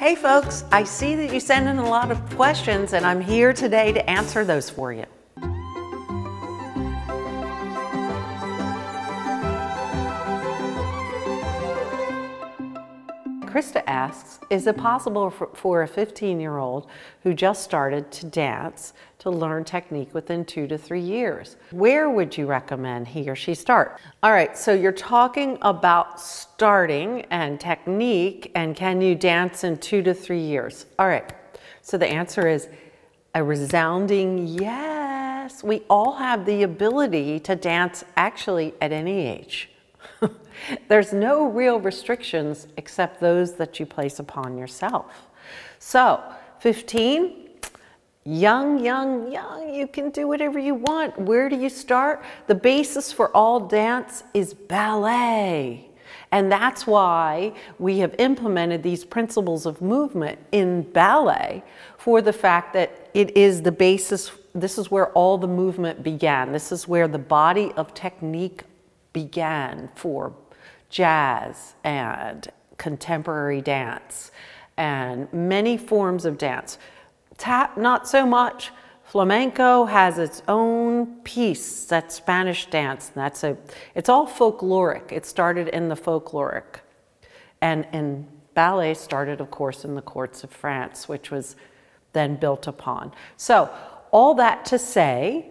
Hey folks, I see that you send in a lot of questions and I'm here today to answer those for you. Krista asks, is it possible for a 15-year-old who just started to dance to learn technique within 2 to 3 years? Where would you recommend he or she start? All right, so you're talking about starting and technique and can you dance in 2 to 3 years? All right, so the answer is a resounding yes. We all have the ability to dance actually at any age. There's no real restrictions except those that you place upon yourself. So 15, young, you can do whatever you want. Where do you start? The basis for all dance is ballet. And that's why we have implemented these principles of movement in ballet for the fact that it is the basis. This is where all the movement began. This is where the body of technique began for jazz and contemporary dance and many forms of dance. Tap, not so much. Flamenco has its own piece, that's Spanish dance. That's it's all folkloric. It started in the folkloric. And ballet started, of course, in the courts of France, which was then built upon. So all that to say,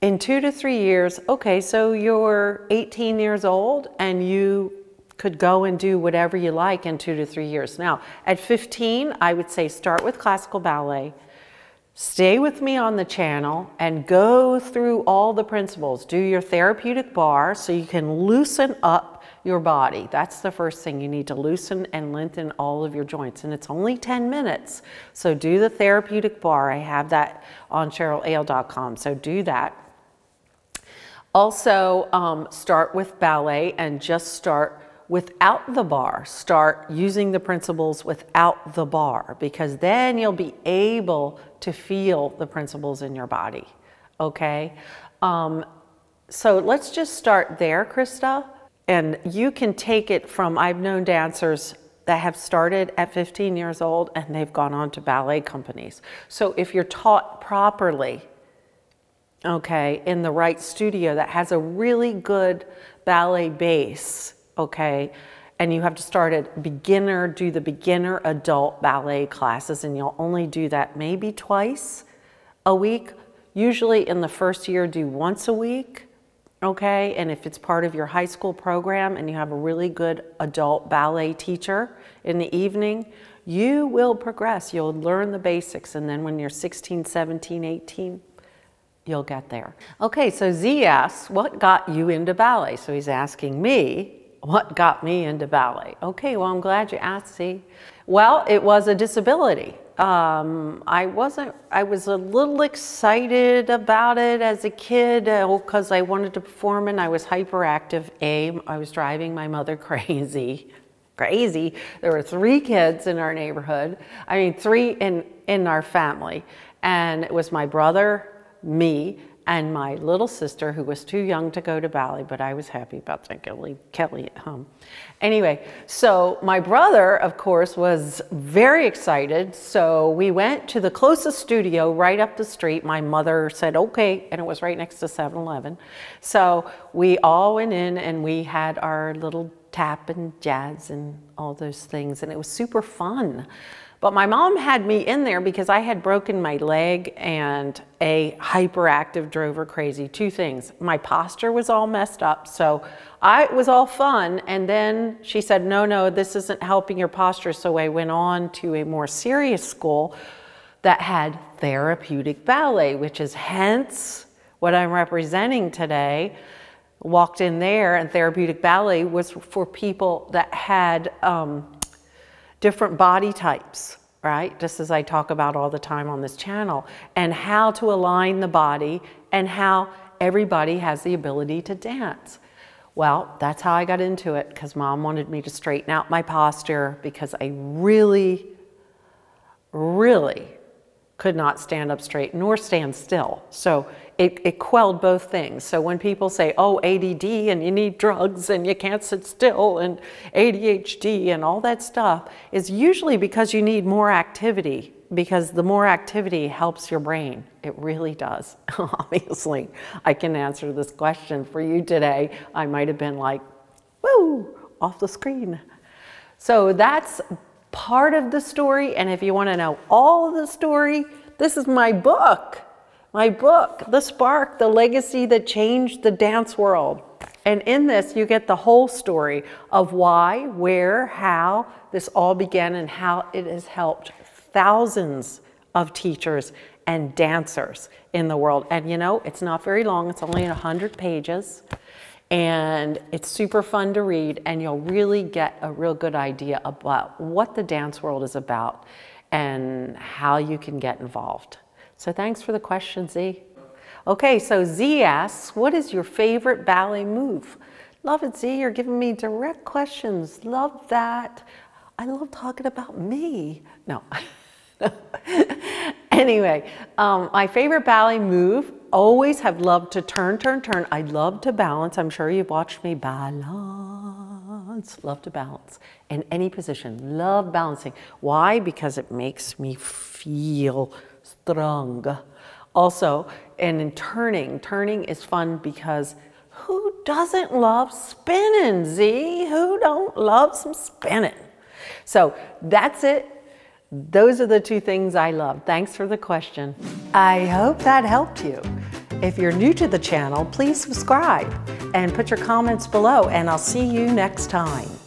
in 2 to 3 years, okay, so you're 18 years old and you could go and do whatever you like in 2 to 3 years. Now, at 15, I would say start with classical ballet, stay with me on the channel and go through all the principles. Do your therapeutic bar so you can loosen up your body. That's the first thing. You need to loosen and lengthen all of your joints, and it's only 10 minutes. So do the therapeutic bar. I have that on CherylAle.com, so do that. Also, start with ballet and just start without the bar. Start using the principles without the bar, because then you'll be able to feel the principles in your body, okay? So let's just start there, Krista. And you can take it from, I've known dancers that have started at 15 years old and they've gone on to ballet companies. So if you're taught properly, okay, in the right studio that has a really good ballet base, okay, and you have to start at beginner, do the beginner adult ballet classes, and you'll only do that maybe twice a week. Usually in the first year, do once a week, okay? And if it's part of your high school program and you have a really good adult ballet teacher in the evening, you will progress. You'll learn the basics, and then when you're 16, 17, 18, you'll get there. Okay, so Z asks, what got you into ballet? So he's asking me, what got me into ballet? Okay, well, I'm glad you asked, Z. Well, it was a disability. I was a little excited about it as a kid because I wanted to perform and I was hyperactive. I was driving my mother crazy. Crazy. There were 3 kids in our neighborhood. I mean, 3 in our family. And it was my brother, me, and my little sister, who was too young to go to ballet, but I was happy about that, Kelly at home. Anyway, so my brother, of course, was very excited. So we went to the closest studio right up the street. My mother said, okay, and it was right next to 7-Eleven. So we all went in and we had our little tap and jazz and all those things, and it was super fun. But my mom had me in there because I had broken my leg and a hyperactive drove her crazy. 2 things. My posture was all messed up, so it was all fun. And then she said, no, this isn't helping your posture. So I went on to a more serious school that had therapeutic ballet, which is hence what I'm representing today. Walked in there, and therapeutic ballet was for people that had different body types, right? Just as I talk about all the time on this channel, and how to align the body and how everybody has the ability to dance. Well, that's how I got into it, because mom wanted me to straighten out my posture because I really could not stand up straight nor stand still. So it quelled both things. So when people say, oh, ADD and you need drugs and you can't sit still and ADHD and all that stuff, is usually because you need more activity, because the more activity helps your brain. It really does. Obviously, I can answer this question for you today. I might have been like, woo, off the screen. So that's part of the story, and if you want to know all of the story, this is my book, The Spark, The Legacy That Changed the Dance World. And in this, you get the whole story of why, where, how this all began and how it has helped thousands of teachers and dancers in the world. And you know, it's not very long. It's only 100 pages. And it's super fun to read, and you'll really get a real good idea about what the dance world is about and how you can get involved. So thanks for the question, Z. Okay, so Z asks, what is your favorite ballet move? Love it, Z, you're giving me direct questions. Love that. I love talking about me. No. Anyway, my favorite ballet move, always have loved to turn. I love to balance. I'm sure you've watched me balance. Love to balance in any position. Love balancing. Why? Because it makes me feel strong. Also, and in turning is fun because who doesn't love spinning, Z? Who don't love some spinning? So that's it. Those are the two things I love. Thanks for the question. I hope that helped you. If you're new to the channel, please subscribe and put your comments below, and I'll see you next time.